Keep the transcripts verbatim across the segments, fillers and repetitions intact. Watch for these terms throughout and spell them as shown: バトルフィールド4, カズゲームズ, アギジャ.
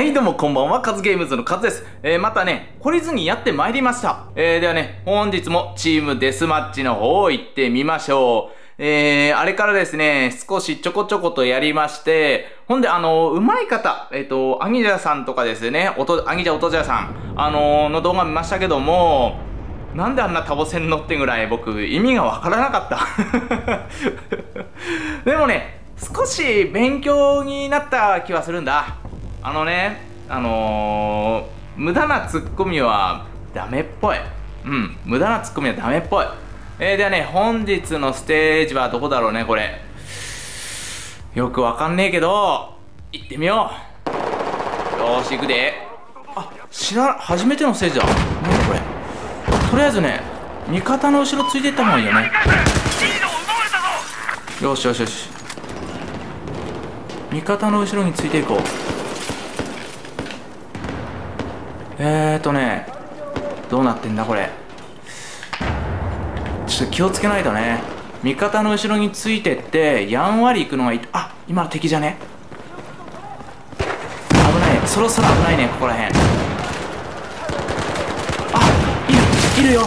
はいどうもこんばんは、カズゲームズのカズです。えー、またね、懲りずにやってまいりました。えー、ではね、本日もチームデスマッチの方行ってみましょう。えー、あれからですね、少しちょこちょことやりまして、ほんで、あのー、うまい方、えっと、アギジャさんとかですね、おと、アギジャおとじゃさん、あのー、の動画見ましたけども、なんであんなタボせんのってぐらい僕、意味がわからなかった。でもね、少し勉強になった気はするんだ。あのね、あのー、無駄なツッコミはダメっぽい。うん、無駄なツッコミはダメっぽい。えー、ではね、本日のステージはどこだろうね、これ。よくわかんねえけど、行ってみよう。よーし、行くで。あ、知ら、初めてのステージだ。なんだこれ。とりあえずね、味方の後ろついていった方がいいよね。よしよしよし。味方の後ろについていこう。えーとね、どうなってんだこれ。ちょっと気をつけないとね。味方の後ろについてってやんわり行くのがいい。あ、今の敵じゃね、危ないね、そろそろ危ないね、ここらへん。あ、いるいるよ、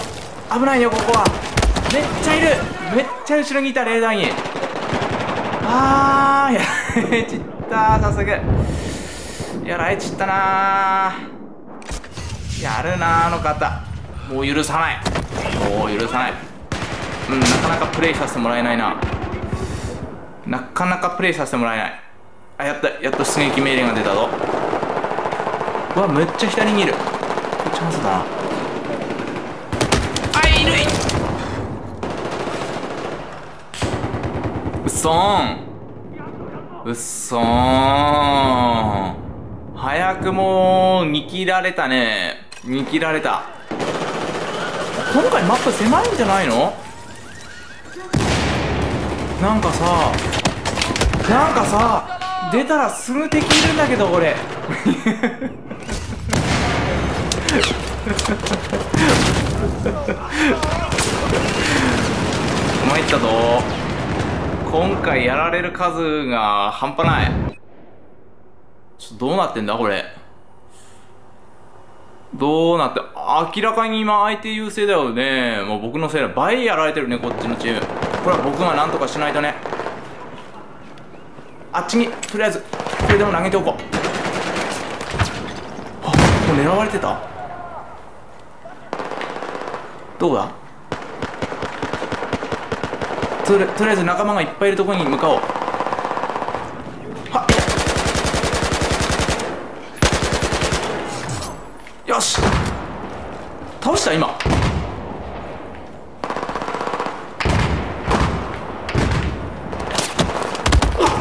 危ないよ、ここはめっちゃいる、めっちゃ後ろにいた、レーダーに。あー、やられちった、早速やられちったな。やるな、あの方。もう許さない、もう許さない。うん、なかなかプレイさせてもらえないな、なかなかプレイさせてもらえない。あ、やった、やっと出撃命令が出たぞ。うわ、めっちゃ左にいる、チャンスだな。あ、いるい、うっそーん、うっそーん、早くも見切られたね、見切られた。今回マップ狭いんじゃないの？なんかさ、なんかさ、出たらすぐ敵いるんだけど、俺。参ったぞ。今回やられる数が半端ない。ちょっとどうなってんだこれ。どうなって、明らかに今相手優勢だよね。もう僕のせいだ、倍やられてるね、こっちのチーム。これは僕がなんとかしないとね。あっちにとりあえずこれでも投げておこう。あ、もう狙われてた。どうだ、とり、とりあえず仲間がいっぱいいるところに向かおう。よし、倒した今。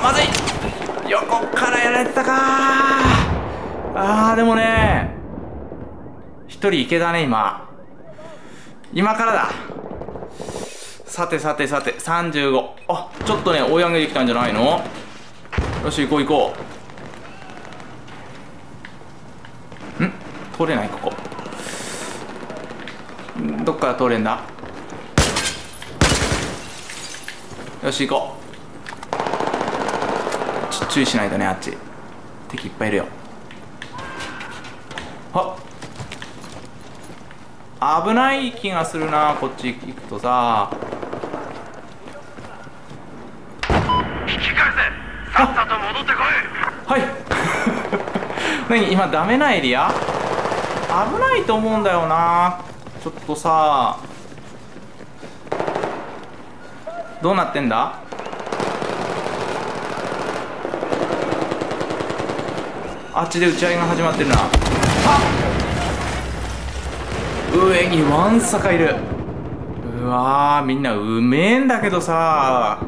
まずい、横からやられたかー。あー、でもね、一人いけたね今、今からだ。さてさてさて、さんじゅうご。あ、ちょっとね追い上げてきたんじゃないの。よし、行こう行こう。通れない、ここどっから通れんだ。よし、行こう。ちょ、注意しないとね、あっち敵いっぱいいるよ。あっ、危ない気がするな、こっち行くとさ。引き返せ、さっさと戻ってこい。はい。何今、ダメなエリア危ないと思うんだよな。ちょっとさ、どうなってんだ。あっちで打ち上げが始まってるな。あっ、上にわんさかいる。うわー、みんなうめえんだけどさ、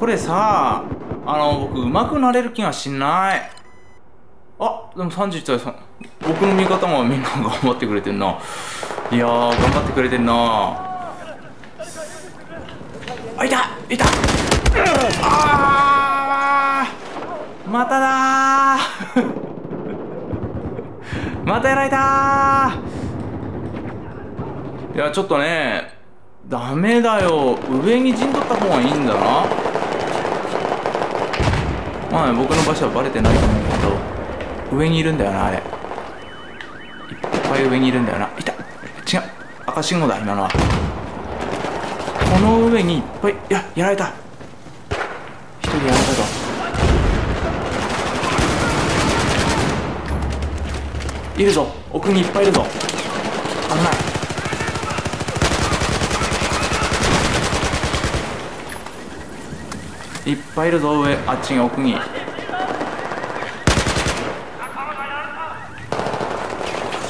これさ、あの僕うまくなれる気がしない。あ、でもさんじゅういちたいさん、僕の味方もみんな頑張ってくれてんな。いやー、頑張ってくれてんな。あ、いたいた、うん、あー、まただー。またやられたー。いや、ちょっとね、ダメだよ、上に陣取った方がいいんだな。まあね、僕の場所はバレてないと思うけど。上にいるんだよな、あれ。いっぱい上にいるんだよな。いた。違う。赤信号だ、今のは。この上にいっぱい、いや、やられた。一人やられたぞ。いるぞ、奥にいっぱいいるぞ。危ない。いっぱいいるぞ、上、あっちに、奥に。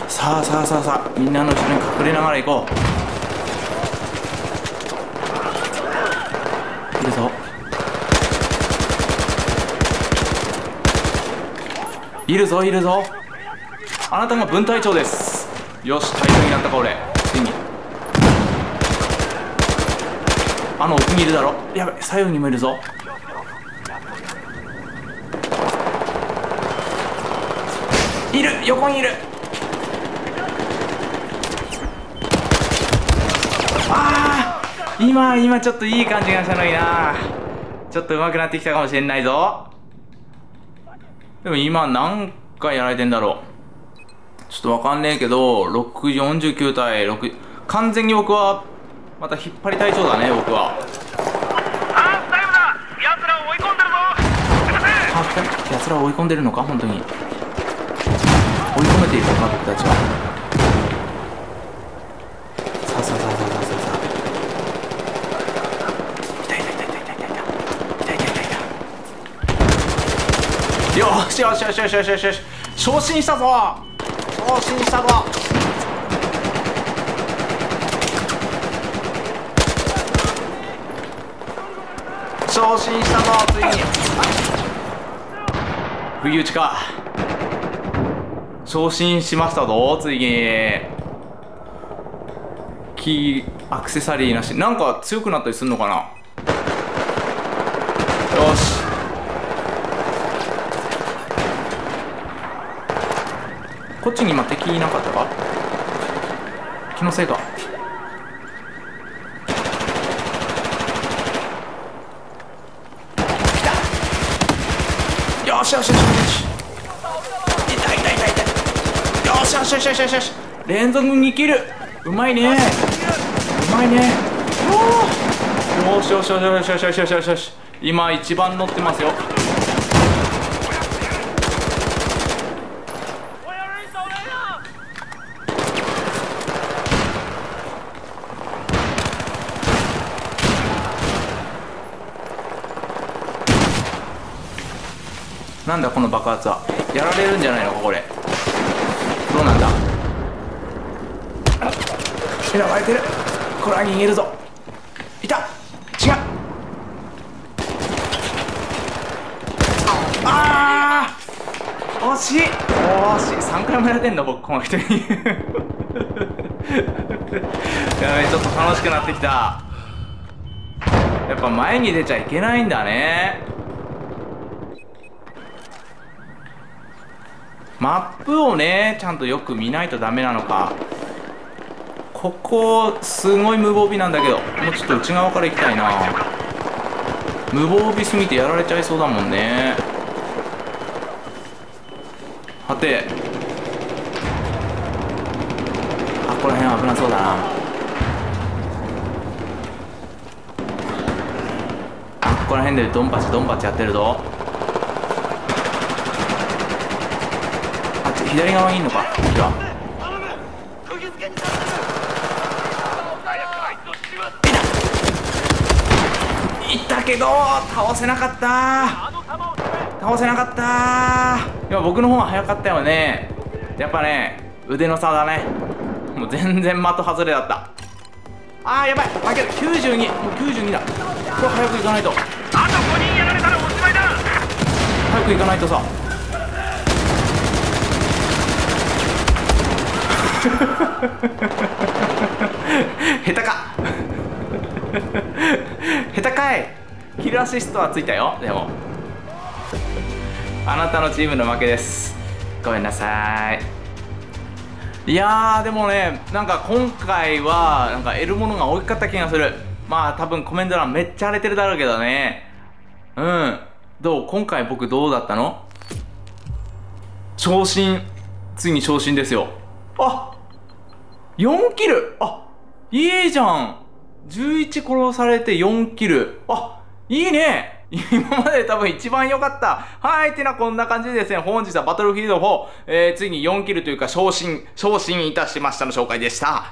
さあさあさあさあ、みんなの後ろに隠れながら行こう。いるぞ。いるぞ、いるぞ。あなたが分隊長です。よし、隊長になったか俺、ついに。あの奥にいるだろ。やべ、左右にもいるぞ。いる、横にいる。ああ、今今ちょっといい感じがしたのにな。ちょっと上手くなってきたかもしれないぞ。でも今何回やられてんだろう、ちょっとわかんねえけど、ろくじゅうきゅう対ろく、完全に僕は、また引っ張り隊長だね、僕は。あー、大丈夫だ、奴らを追い込んでるぞ。あ、来た、奴らを追い込んでるのか、本当に。追い込めているのか、僕たちは。さあさあさあさあさあさあ。いたいたいたいたいたいたいたいたいたいたいた。よしよしよしよしよしよしよし、昇進したぞ。更新したぞ。昇進したぞ、ついに。不意打ちか。昇進しましたぞ、ついに。キーアクセサリーなし。なんか強くなったりするのかな。よし、こっちに今敵いなかったか、気のせいか。来た。よしよしよしよし、いたいたいたいた。よしよしよしよしよしよし、連続にキル、うまいね、うまいね。おお、よしよしよしよしよしよしよしよし、今一番乗ってますよ。なんだこの爆発は。やられるんじゃないのかこれ。どうなんだ。狙われてる。これは逃げるぞ。いた。違う。ああ、惜しい、惜しい。さんかいもやられてんだ僕この人に。やべ、ちょっと楽しくなってきた。やっぱ前に出ちゃいけないんだね。マップをね、ちゃんとよく見ないとダメなのか。ここすごい無防備なんだけど、もうちょっと内側から行きたいな。無防備すぎてやられちゃいそうだもんね。はて、あ、ここら辺危なそうだな。あ、ここら辺でドンパチドンパチやってるぞ。左側にいんのか、こっちは。いた、いったけど倒せなかった、倒せなかった。いや、僕の方が早かったよね。やっぱね、腕の差だね。もう全然的外れだった。あー、やばい、負ける。きゅうじゅうに、もうきゅうじゅうにだ。これ早く行かないと。あとごにんやられたらおしまいだ。早く行かないとさ。下手か。下手かい。キルアシストはついたよ。でもあなたのチームの負けです、ごめんなさい。いやー、でもね、なんか今回はなんか得るものが大きかった気がする。まあ多分コメント欄めっちゃ荒れてるだろうけどね。うん、どう、今回僕どうだったの。昇進、ついに昇進ですよ。あっ、よんキル、あいいじゃん。じゅういち殺されてよんキル、あいいね。今まで多分一番良かった。はい。てな、こんな感じでですね、本日はバトルフィールドフォー、えー、ついによんキルというか、昇進、昇進いたしましたの紹介でした。